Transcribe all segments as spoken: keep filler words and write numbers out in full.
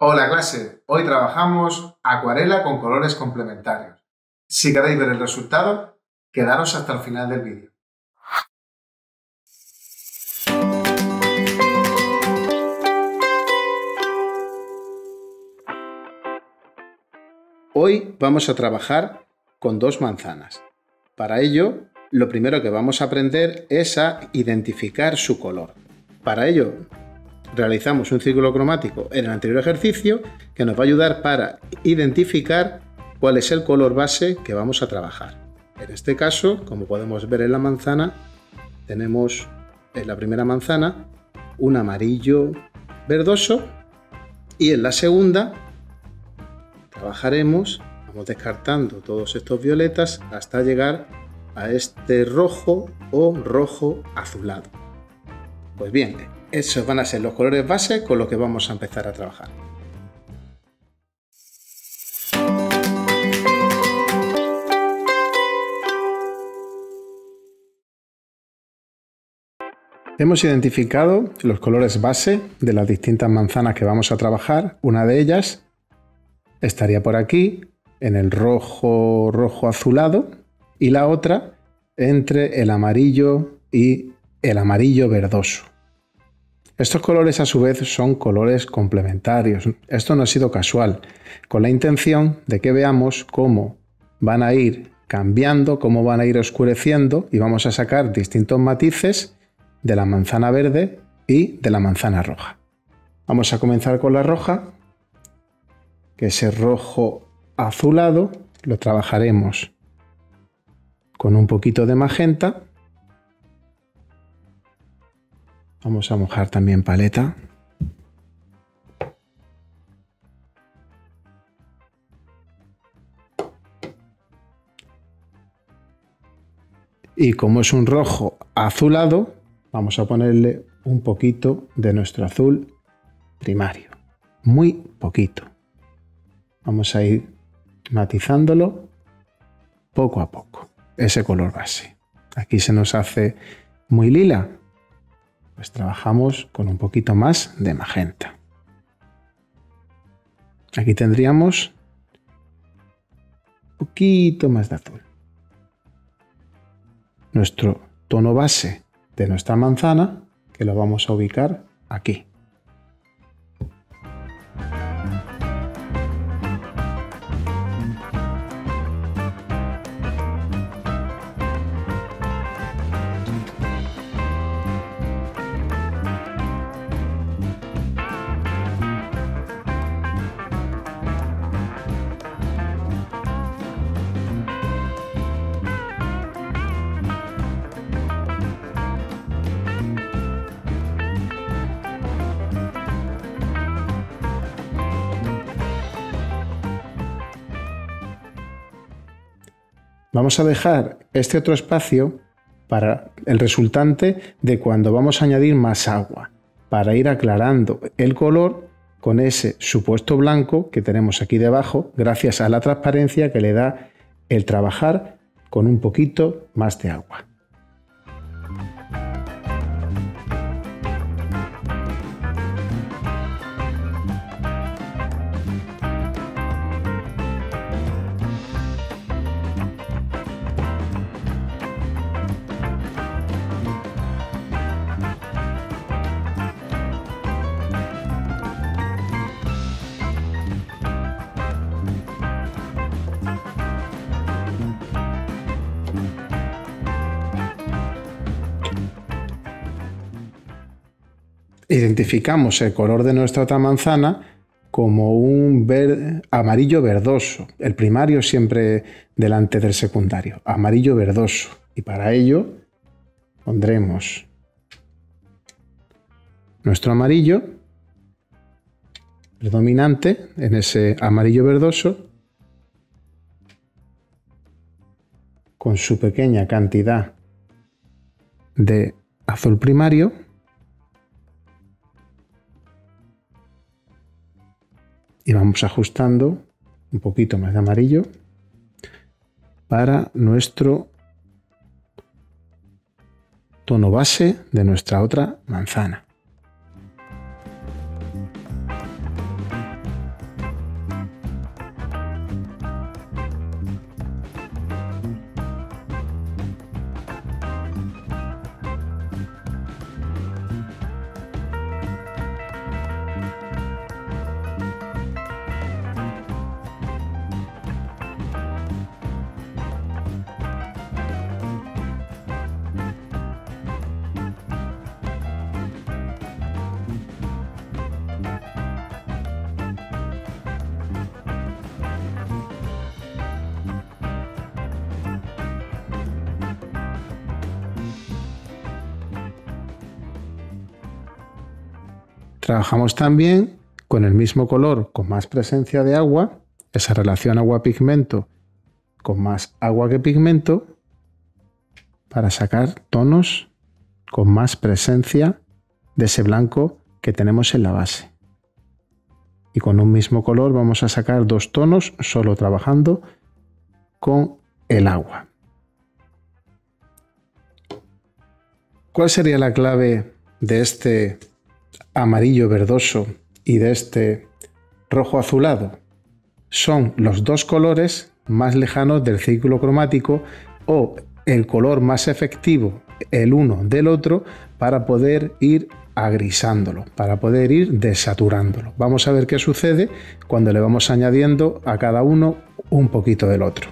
Hola clase, hoy trabajamos acuarela con colores complementarios. Si queréis ver el resultado, quedaros hasta el final del vídeo. Hoy vamos a trabajar con dos manzanas. Para ello, lo primero que vamos a aprender es a identificar su color. Para ello, realizamos un círculo cromático en el anterior ejercicio que nos va a ayudar para identificar cuál es el color base que vamos a trabajar. En este caso, como podemos ver en la manzana, tenemos en la primera manzana un amarillo verdoso y en la segunda trabajaremos, vamos descartando todos estos violetas hasta llegar a este rojo o rojo azulado. Pues bien, esos van a ser los colores base con los que vamos a empezar a trabajar. Hemos identificado los colores base de las distintas manzanas que vamos a trabajar. Una de ellas estaría por aquí, en el rojo rojo azulado, y la otra entre el amarillo y el amarillo verdoso. Estos colores a su vez son colores complementarios. Esto no ha sido casual, con la intención de que veamos cómo van a ir cambiando, cómo van a ir oscureciendo y vamos a sacar distintos matices de la manzana verde y de la manzana roja. Vamos a comenzar con la roja, que ese rojo azulado lo trabajaremos con un poquito de magenta. Vamos a mojar también paleta. Y como es un rojo azulado, vamos a ponerle un poquito de nuestro azul primario. Muy poquito. Vamos a ir matizándolo poco a poco. Ese color base. Aquí se nos hace muy lila. Pues trabajamos con un poquito más de magenta. Aquí tendríamos un poquito más de azul. Nuestro tono base de nuestra manzana, que lo vamos a ubicar aquí. Vamos a dejar este otro espacio para el resultante de cuando vamos a añadir más agua, para ir aclarando el color con ese supuesto blanco que tenemos aquí debajo, gracias a la transparencia que le da el trabajar con un poquito más de agua. Identificamos el color de nuestra otra manzana como un verde, amarillo verdoso. El primario siempre delante del secundario, amarillo verdoso. Y para ello pondremos nuestro amarillo predominante en ese amarillo verdoso con su pequeña cantidad de azul primario. Y vamos ajustando un poquito más de amarillo para nuestro tono base de nuestra otra manzana. Trabajamos también con el mismo color, con más presencia de agua, esa relación agua-pigmento con más agua que pigmento, para sacar tonos con más presencia de ese blanco que tenemos en la base. Y con un mismo color vamos a sacar dos tonos solo trabajando con el agua. ¿Cuál sería la clave de este amarillo verdoso y de este rojo azulado? Son los dos colores más lejanos del círculo cromático o el color más efectivo el uno del otro para poder ir agrisándolo, para poder ir desaturándolo. Vamos a ver qué sucede cuando le vamos añadiendo a cada uno un poquito del otro.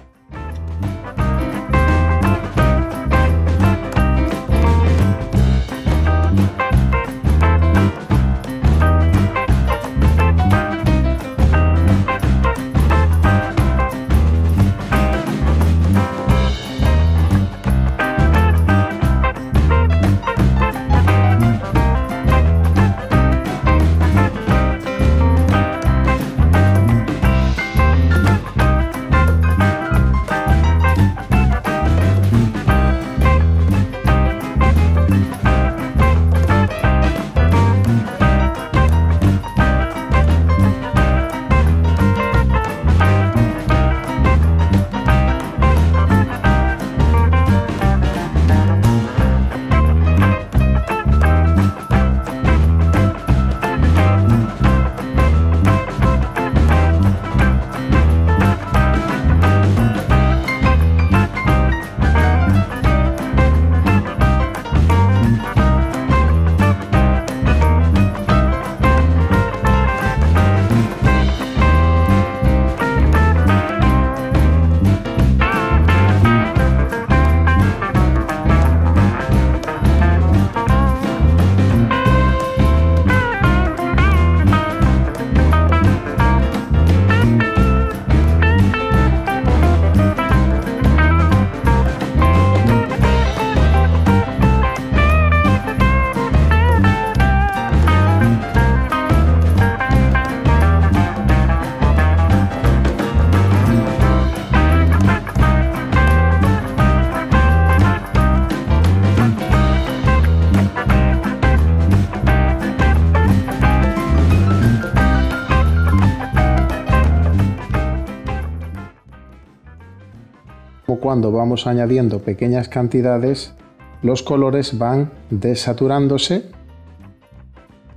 Cuando vamos añadiendo pequeñas cantidades, los colores van desaturándose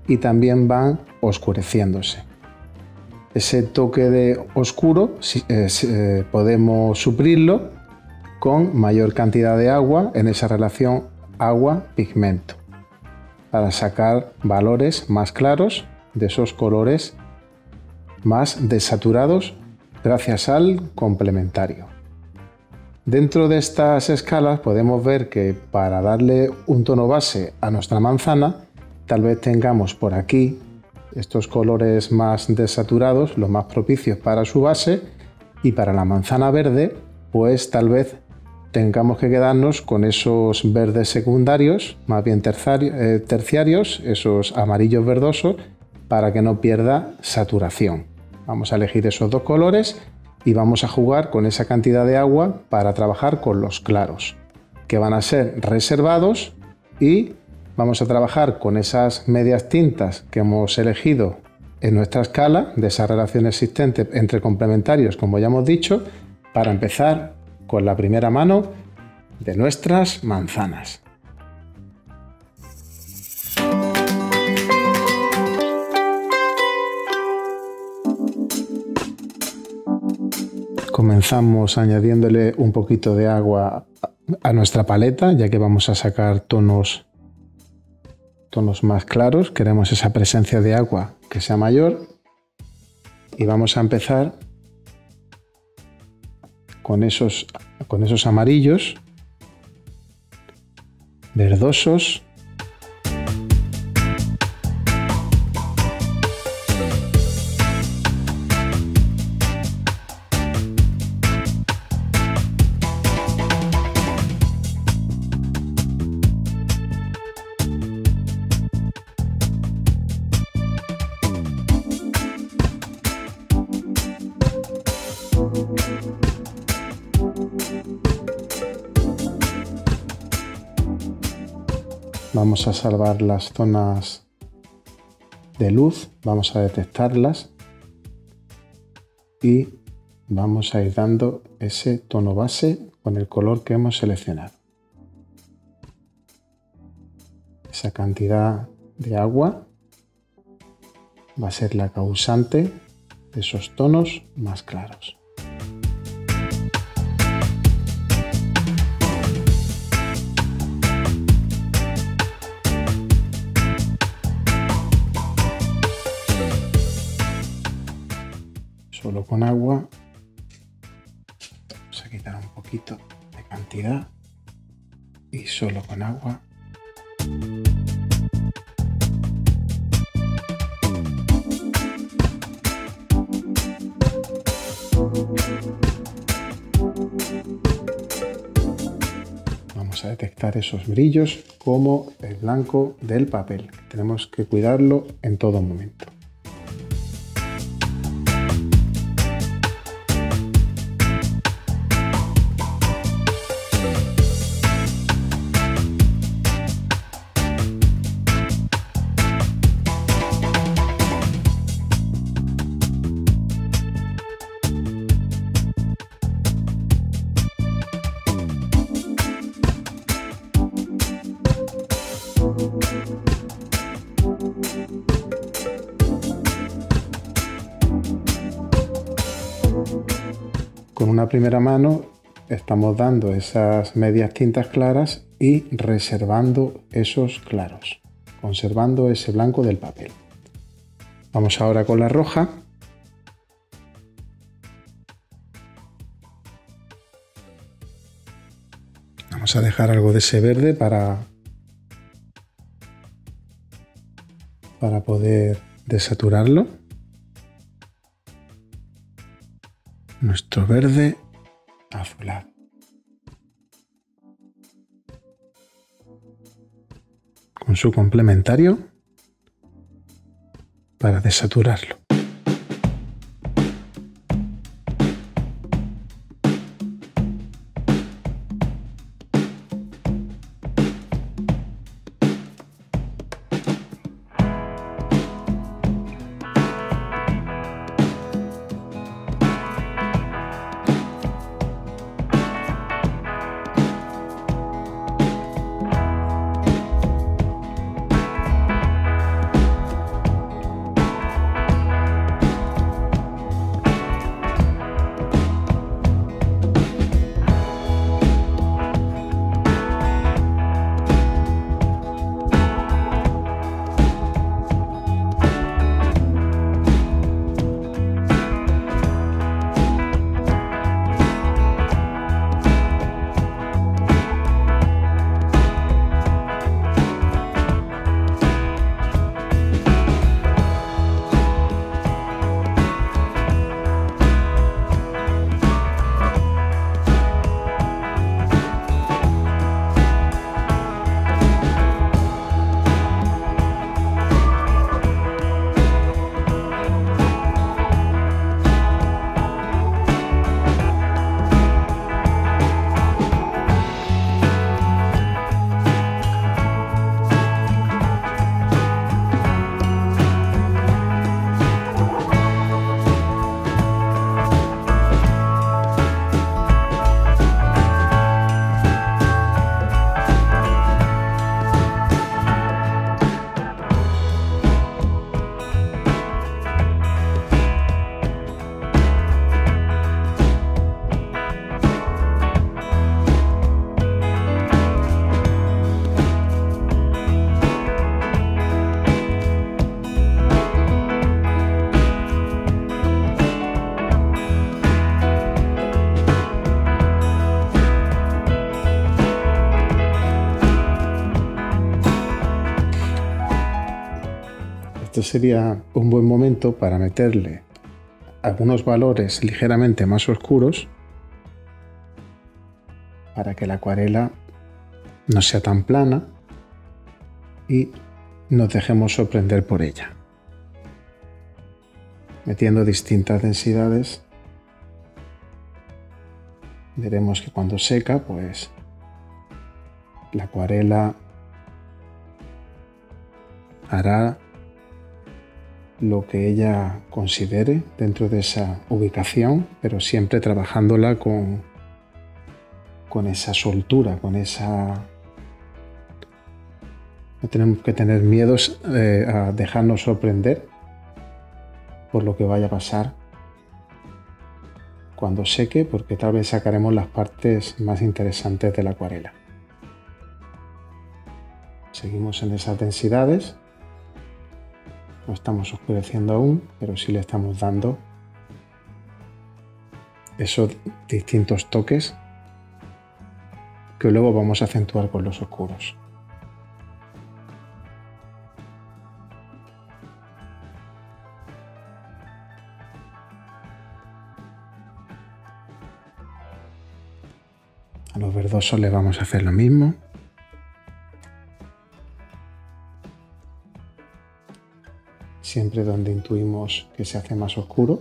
y también van oscureciéndose. Ese toque de oscuro eh, podemos suplirlo con mayor cantidad de agua en esa relación agua-pigmento para sacar valores más claros de esos colores más desaturados gracias al complementario. Dentro de estas escalas podemos ver que para darle un tono base a nuestra manzana, tal vez tengamos por aquí estos colores más desaturados, los más propicios para su base, y para la manzana verde, pues tal vez tengamos que quedarnos con esos verdes secundarios, más bien terciarios, esos amarillos verdosos, para que no pierda saturación. Vamos a elegir esos dos colores y vamos a jugar con esa cantidad de agua para trabajar con los claros, que van a ser reservados, y vamos a trabajar con esas medias tintas que hemos elegido en nuestra escala, de esa relación existente entre complementarios, como ya hemos dicho, para empezar con la primera mano de nuestras manzanas. Comenzamos añadiéndole un poquito de agua a nuestra paleta, ya que vamos a sacar tonos, tonos más claros. Queremos esa presencia de agua que sea mayor. Y vamos a empezar con esos, con esos amarillos, verdosos. Vamos a salvar las zonas de luz, vamos a detectarlas y vamos a ir dando ese tono base con el color que hemos seleccionado. Esa cantidad de agua va a ser la causante de esos tonos más claros. Solo con agua. Vamos a quitar un poquito de cantidad y solo con agua. Vamos a detectar esos brillos como el blanco del papel. Tenemos que cuidarlo en todo momento. Con una primera mano estamos dando esas medias tintas claras y reservando esos claros, conservando ese blanco del papel. Vamos ahora con la roja. Vamos a dejar algo de ese verde para, para poder desaturarlo. Nuestro verde azulado. Con su complementario para desaturarlo. Sería un buen momento para meterle algunos valores ligeramente más oscuros para que la acuarela no sea tan plana y nos dejemos sorprender por ella, metiendo distintas densidades. Veremos que cuando seca, pues la acuarela hará lo que ella considere dentro de esa ubicación, pero siempre trabajándola con, con esa soltura, con esa... No tenemos que tener miedos eh, a dejarnos sorprender por lo que vaya a pasar cuando seque, porque tal vez sacaremos las partes más interesantes de la acuarela. Seguimos en esas densidades. No estamos oscureciendo aún, pero sí le estamos dando esos distintos toques que luego vamos a acentuar con los oscuros. A los verdosos le vamos a hacer lo mismo. Siempre donde intuimos que se hace más oscuro,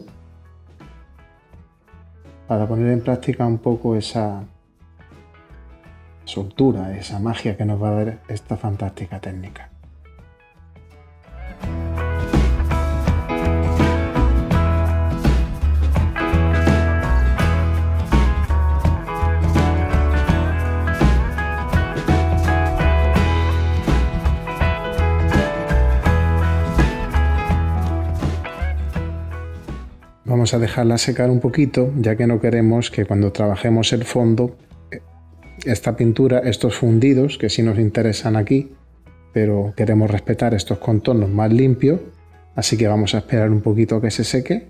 para poner en práctica un poco esa soltura, esa magia que nos va a dar esta fantástica técnica. Vamos a dejarla secar un poquito, ya que no queremos que cuando trabajemos el fondo, esta pintura, estos fundidos, que sí nos interesan aquí, pero queremos respetar estos contornos más limpios, así que vamos a esperar un poquito a que se seque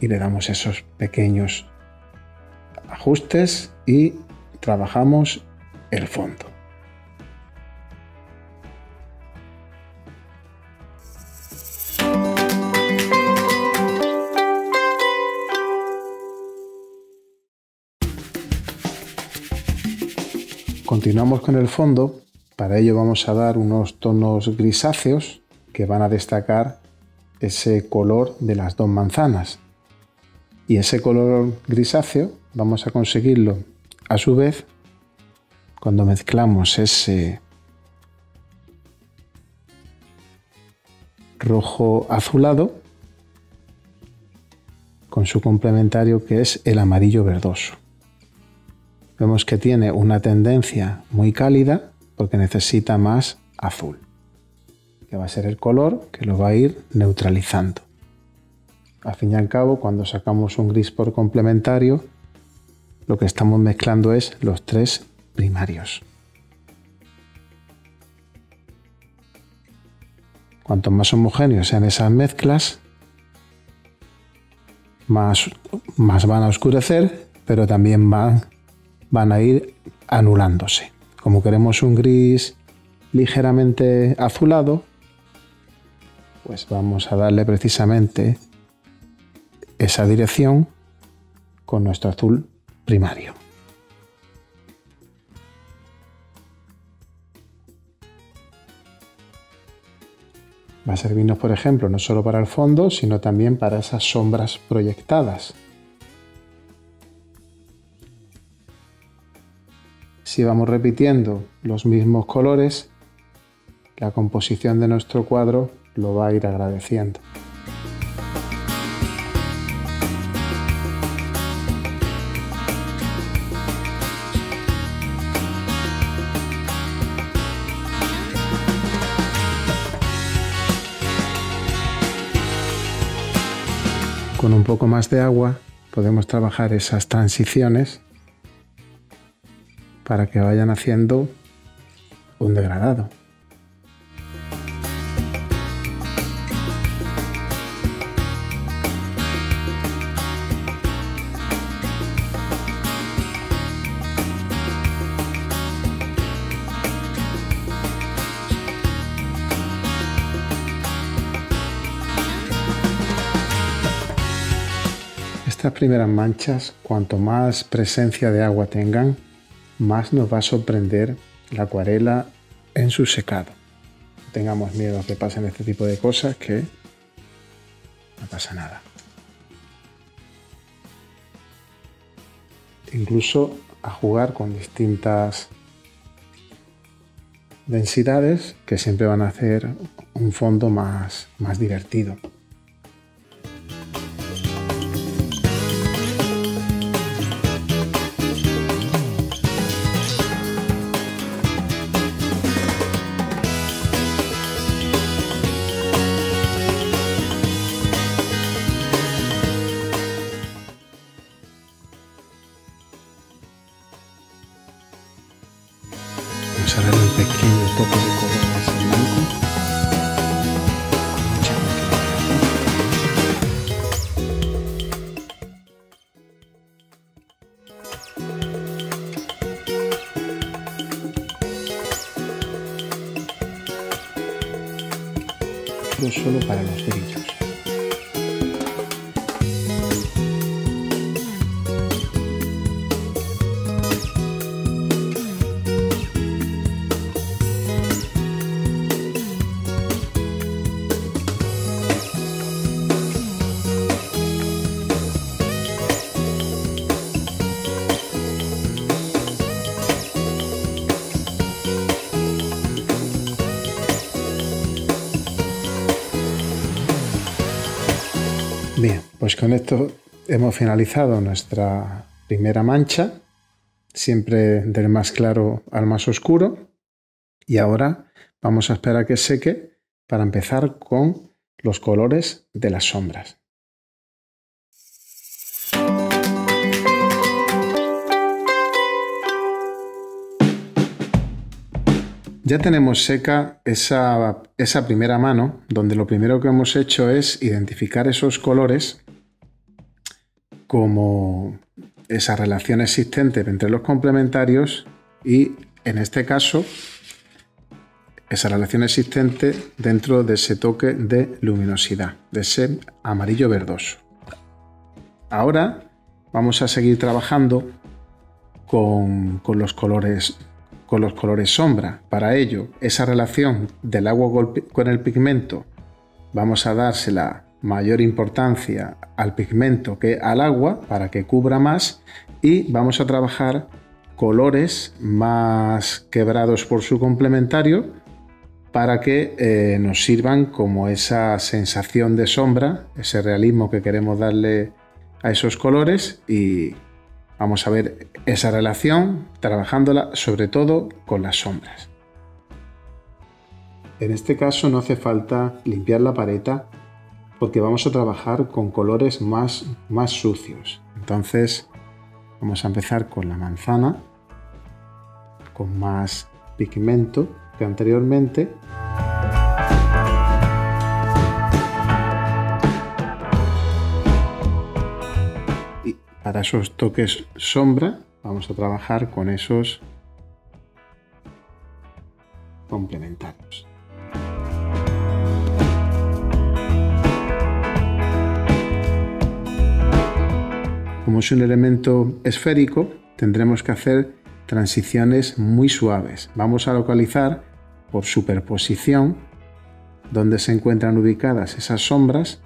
y le damos esos pequeños ajustes y trabajamos el fondo. Continuamos con el fondo. Para ello vamos a dar unos tonos grisáceos que van a destacar ese color de las dos manzanas. Y ese color grisáceo vamos a conseguirlo a su vez cuando mezclamos ese rojo azulado con su complementario, que es el amarillo verdoso. Vemos que tiene una tendencia muy cálida porque necesita más azul, que va a ser el color que lo va a ir neutralizando. Al fin y al cabo, cuando sacamos un gris por complementario, lo que estamos mezclando es los tres primarios. Cuanto más homogéneos sean esas mezclas, más, más van a oscurecer, pero también van van a ir anulándose. Como queremos un gris ligeramente azulado, pues vamos a darle precisamente esa dirección con nuestro azul primario. Va a servirnos, por ejemplo, no solo para el fondo, sino también para esas sombras proyectadas. Si vamos repitiendo los mismos colores, la composición de nuestro cuadro lo va a ir agradeciendo. Con un poco más de agua podemos trabajar esas transiciones para que vayan haciendo un degradado. Estas primeras manchas, cuanto más presencia de agua tengan, más nos va a sorprender la acuarela en su secado. No tengamos miedo a que pasen este tipo de cosas, que no pasa nada. Incluso a jugar con distintas densidades, que siempre van a hacer un fondo más, más divertido. Vamos a ver un pequeño toque de color más blanco, solo para los brillos. Bien, pues con esto hemos finalizado nuestra primera mancha, siempre del más claro al más oscuro, y ahora vamos a esperar a que seque para empezar con los colores de las sombras. Ya tenemos seca esa, esa primera mano, donde lo primero que hemos hecho es identificar esos colores como esa relación existente entre los complementarios y, en este caso, esa relación existente dentro de ese toque de luminosidad, de ese amarillo verdoso. Ahora vamos a seguir trabajando con, con los colores con los colores sombra. Para ello, esa relación del agua con el pigmento, vamos a dársela mayor importancia al pigmento que al agua para que cubra más, y vamos a trabajar colores más quebrados por su complementario para que eh, nos sirvan como esa sensación de sombra, ese realismo que queremos darle a esos colores. Y vamos a ver esa relación trabajándola sobre todo con las sombras. En este caso no hace falta limpiar la paleta porque vamos a trabajar con colores más, más sucios. Entonces vamos a empezar con la manzana, con más pigmento que anteriormente. Para esos toques sombra vamos a trabajar con esos complementarios. Como es un elemento esférico, tendremos que hacer transiciones muy suaves. Vamos a localizar por superposición donde se encuentran ubicadas esas sombras.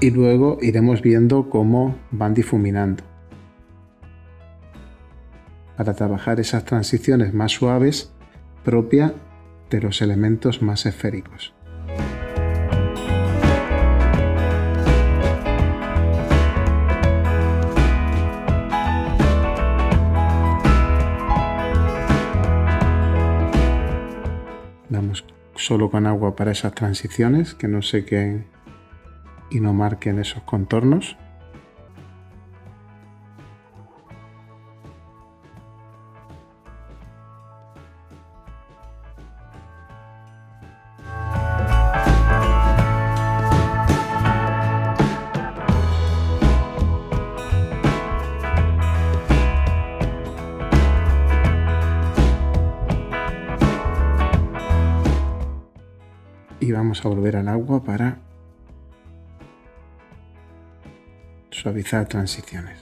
Y luego iremos viendo cómo van difuminando. Para trabajar esas transiciones más suaves, propia de los elementos más esféricos. Damos solo con agua para esas transiciones, que no se queden y no marquen esos contornos. Y vamos a volver al agua para suavizar transiciones.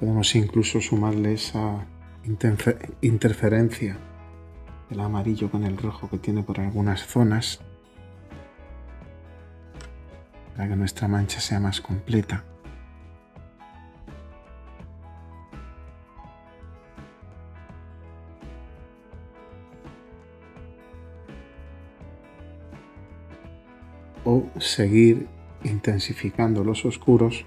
Podemos incluso sumarle esa interferencia del amarillo con el rojo que tiene por algunas zonas para que nuestra mancha sea más completa. O seguir intensificando los oscuros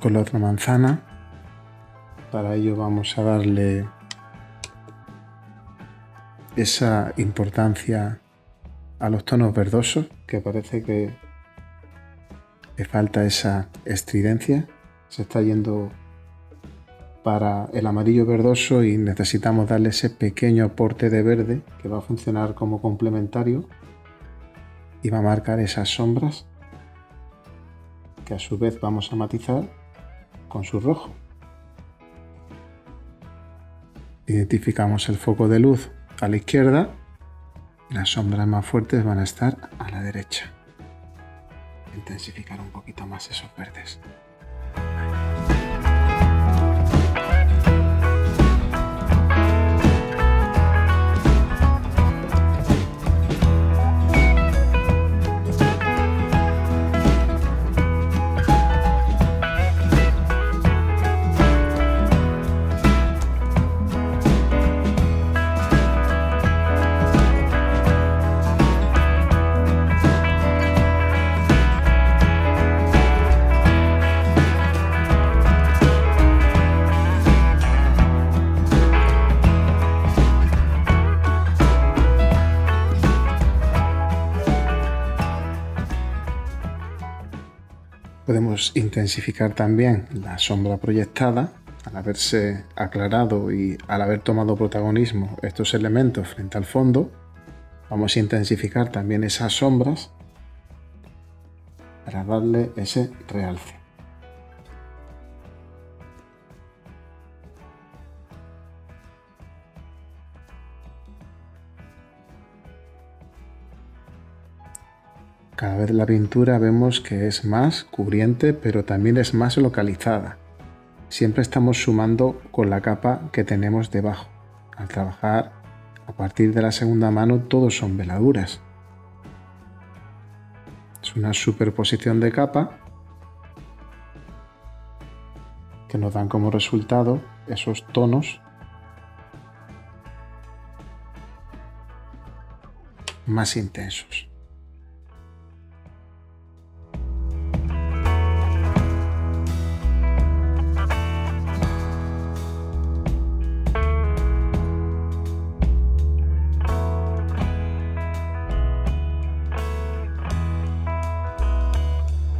con la otra manzana. Para ello vamos a darle esa importancia a los tonos verdosos, que parece que le falta esa estridencia. Se está yendo para el amarillo verdoso y necesitamos darle ese pequeño aporte de verde que va a funcionar como complementario y va a marcar esas sombras que a su vez vamos a matizar con su rojo. Identificamos el foco de luz a la izquierda y las sombras más fuertes van a estar a la derecha. Intensificar un poquito más esos verdes. Podemos intensificar también la sombra proyectada. Al haberse aclarado y al haber tomado protagonismo estos elementos frente al fondo, vamos a intensificar también esas sombras para darle ese realce. Cada vez la pintura vemos que es más cubriente, pero también es más localizada. Siempre estamos sumando con la capa que tenemos debajo. Al trabajar a partir de la segunda mano, todos son veladuras. Es una superposición de capa que nos dan como resultado esos tonos más intensos.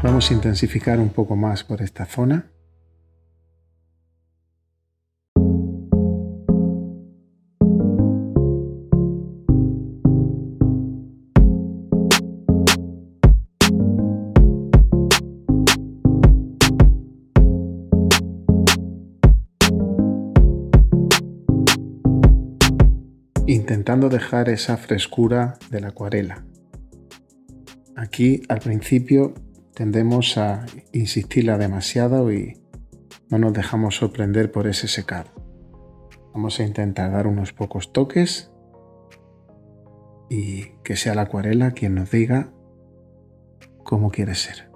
Vamos a intensificar un poco más por esta zona. Intentando dejar esa frescura de la acuarela. Aquí al principio tendemos a insistirla demasiado y no nos dejamos sorprender por ese secado. Vamos a intentar dar unos pocos toques y que sea la acuarela quien nos diga cómo quiere ser.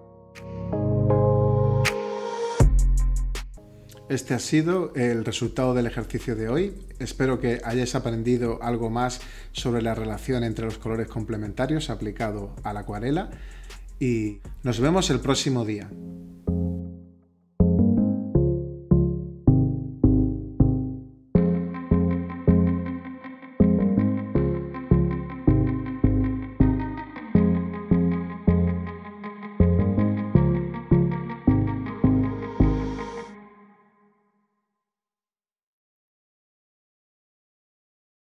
Este ha sido el resultado del ejercicio de hoy. Espero que hayáis aprendido algo más sobre la relación entre los colores complementarios aplicado a la acuarela. Y nos vemos el próximo día.